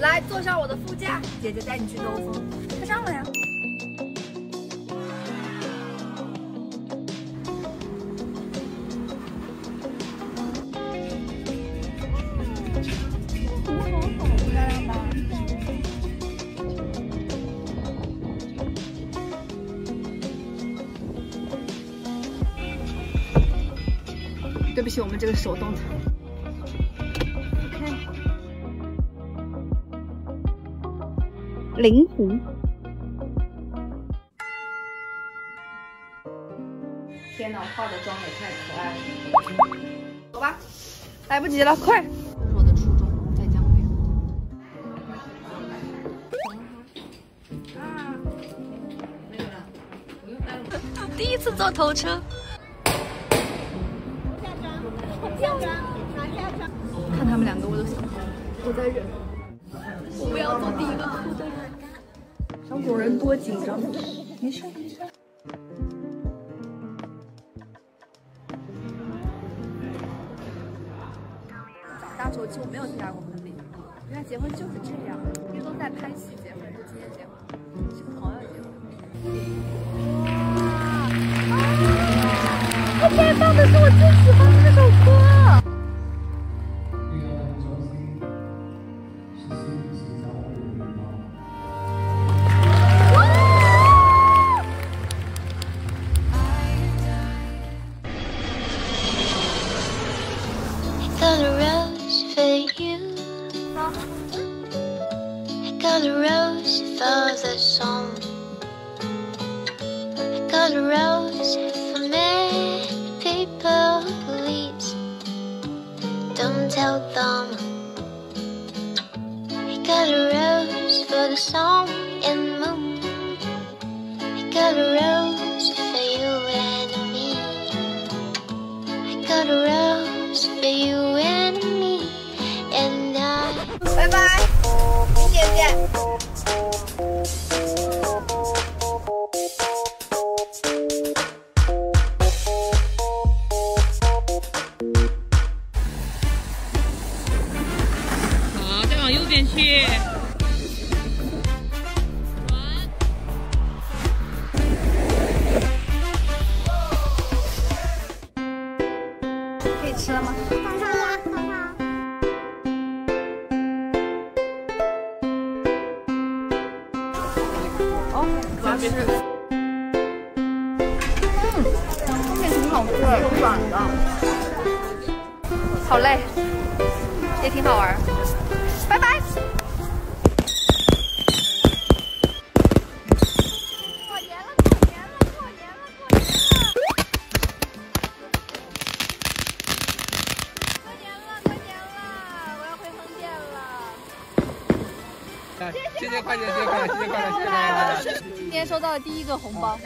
来，坐上我的副驾，姐姐带你去兜风。快上来呀！好漂亮吧？对不起，我们这个手动的。 灵湖，天哪，化的妆也太可爱了！走吧，来不及了，快！这是我的初衷，在江边。啊，没有了，不用带了。第一次坐头车。下妆，下妆，拿下妆。看他们两个，我都想，我在忍。 我不要做第一个哭的人。小狗人多紧张，没事没事。长大之后，其实我没有参加过婚礼。人家结婚就是这样，因为都在拍戏结婚，是今天结婚，是朋友结婚。哇！太棒的是我最喜欢的这首歌。 拜拜，谢谢。 好累，也挺好玩。拜拜。过年了，过年了，过年了，过年了！过年了，我要回横店了。谢谢快点，谢谢快点，谢谢快点，谢谢快点！今年收到的第一个红包。